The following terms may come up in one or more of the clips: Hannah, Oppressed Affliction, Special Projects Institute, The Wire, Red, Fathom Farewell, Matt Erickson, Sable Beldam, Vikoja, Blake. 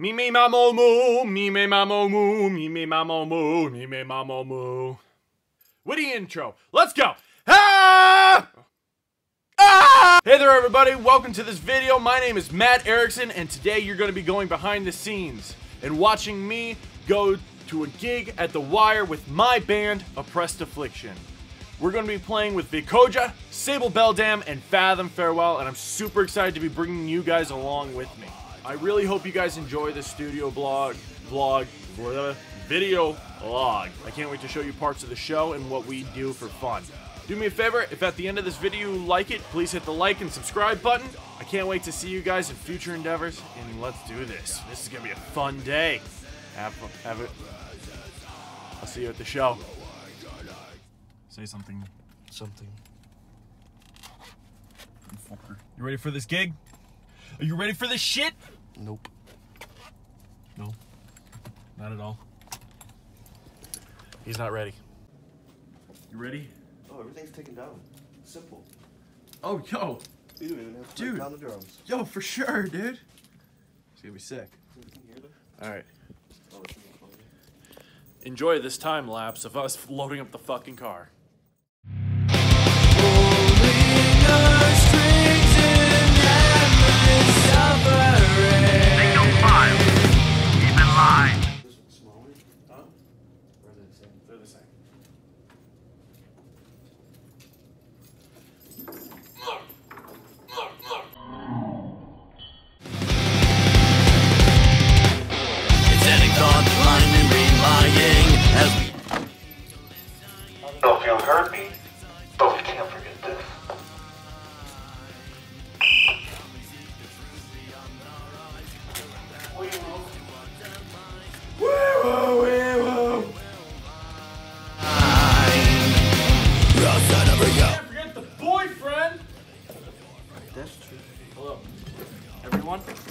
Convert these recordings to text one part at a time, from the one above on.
Me me ma mo moo, me me ma mo moo, me me ma mo moo, me me ma mo moo. Witty intro. Let's go. Ah! Ah! Hey there everybody, welcome to this video. My name is Matt Erickson and today you're going to be going behind the scenes and watching me go to a gig at The Wire with my band, Oppressed Affliction. We're going to be playing with Vikoja, Sable Beldam, and Fathom Farewell, and I'm super excited to be bringing you guys along with me. I really hope you guys enjoy this studio video log. I can't wait to show you parts of the show and what we do for fun. Do me a favor, if at the end of this video you like it, please hit the like and subscribe button. I can't wait to see you guys in future endeavors, and let's do this. This is gonna be a fun day. Have it. I'll see you at the show. Say something. Something. You ready for this gig? Are you ready for this shit? Nope. No. Not at all. He's not ready. You ready? Oh, everything's taken down. Simple. Oh, yo. You don't even have to take down the drums. Yo, for sure, dude. It's gonna be sick. Alright. Enjoy this time lapse of us loading up the fucking car.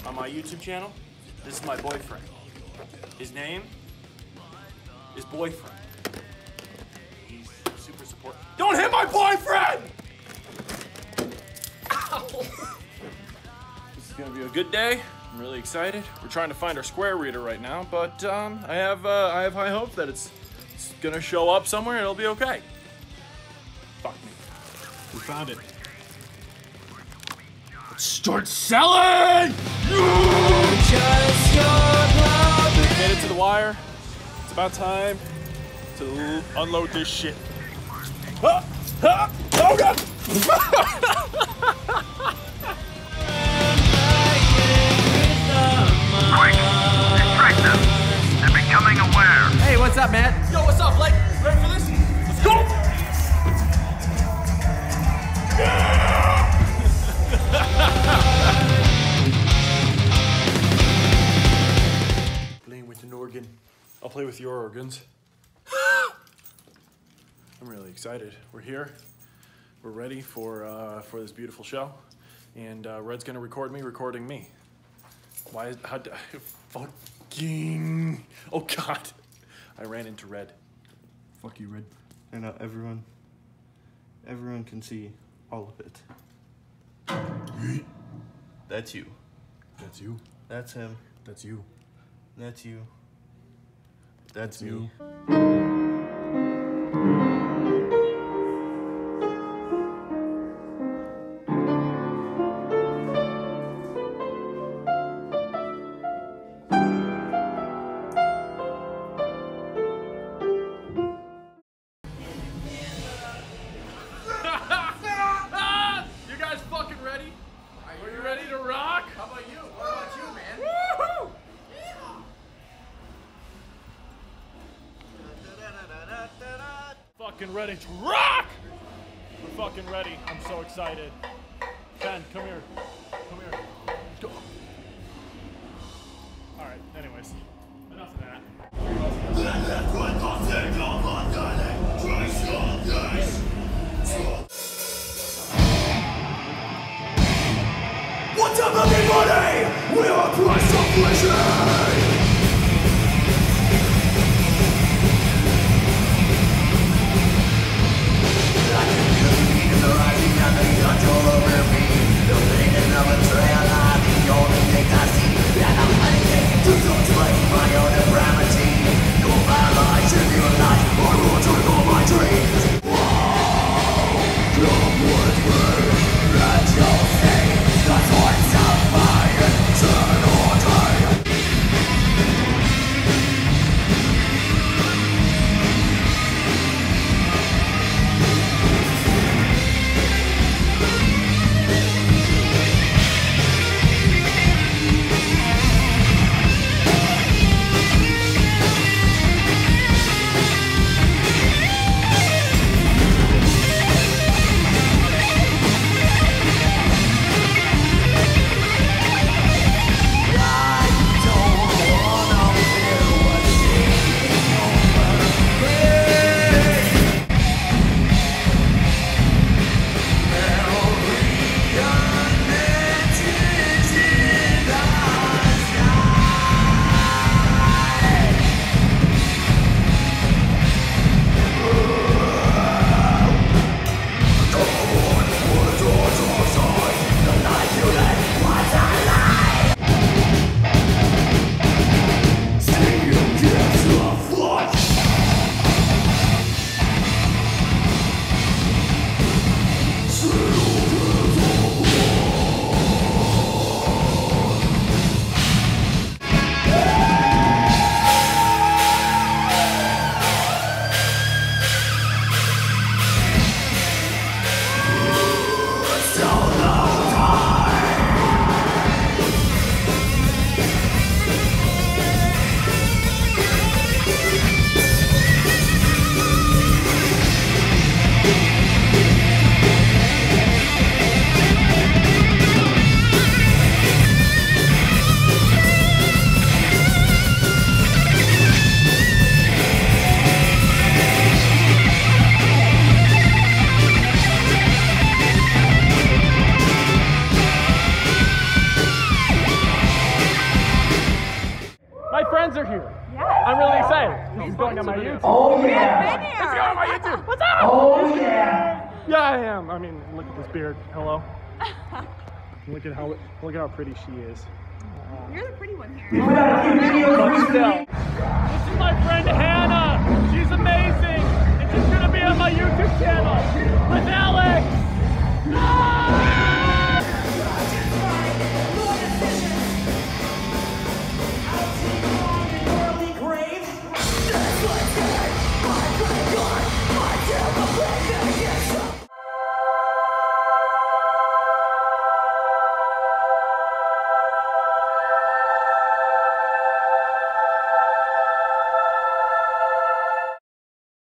On my YouTube channel, this is my boyfriend. His name is Boyfriend. He's super supportive. Don't hit my boyfriend! Ow. This is gonna be a good day. I'm really excited. We're trying to find our square reader right now, but I have high hope that it's gonna show up somewhere and it'll be okay. Fuck me. We found it. Start selling! We made it to The Wire. It's about time to unload this shit. Ah, ah, oh god! Quick! Distract them! They're becoming aware! Hey, what's up, Matt? Yo, what's up, Blake? Ready for this? Let's go! Yeah! Playing with an organ. I'll play with your organs. I'm really excited. We're here. We're ready for this beautiful show, and Red's gonna record me recording me. Why? How? Fucking! Oh God! I ran into Red. Fuck you, Red. And everyone can see all of it. That's you. That's you. That's him. That's you. That's you. That's me. Ready to rock! We're fucking ready. I'm so excited. Ben, come here. Come here. Go. Alright, anyways. Enough of that. What's up, everybody? We are Oppressed Affliction! All over me, the pain and the betrayal are the only thing I see, and I'm fighting to friends are here. Yes. I'm really excited. This is going on my YouTube. Oh, yeah. It's going on my YouTube. What's up? Oh, yeah. Yeah, I am. I mean, look at this beard. Hello. Look at how pretty she is. You're the pretty one here. We put out a few videos. This is my friend Hannah. She's amazing. And she's going to be on my YouTube channel with Alex. No!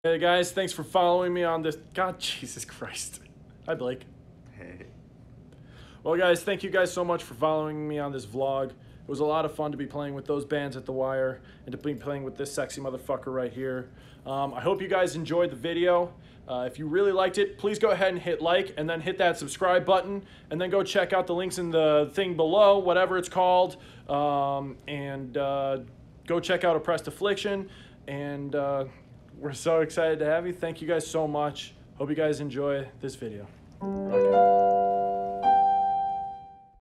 Hey guys, thanks for following me on this. God, Jesus Christ. Hi, Blake. Hey. Well, guys, thank you guys so much for following me on this vlog. It was a lot of fun to be playing with those bands at The Wire and to be playing with this sexy motherfucker right here. I hope you guys enjoyed the video. If you really liked it, please go ahead and hit like and then hit that subscribe button and then go check out the links in the thing below, whatever it's called. Go check out Oppressed Affliction and... we're so excited to have you. Thank you guys so much. Hope you guys enjoy this video. Okay.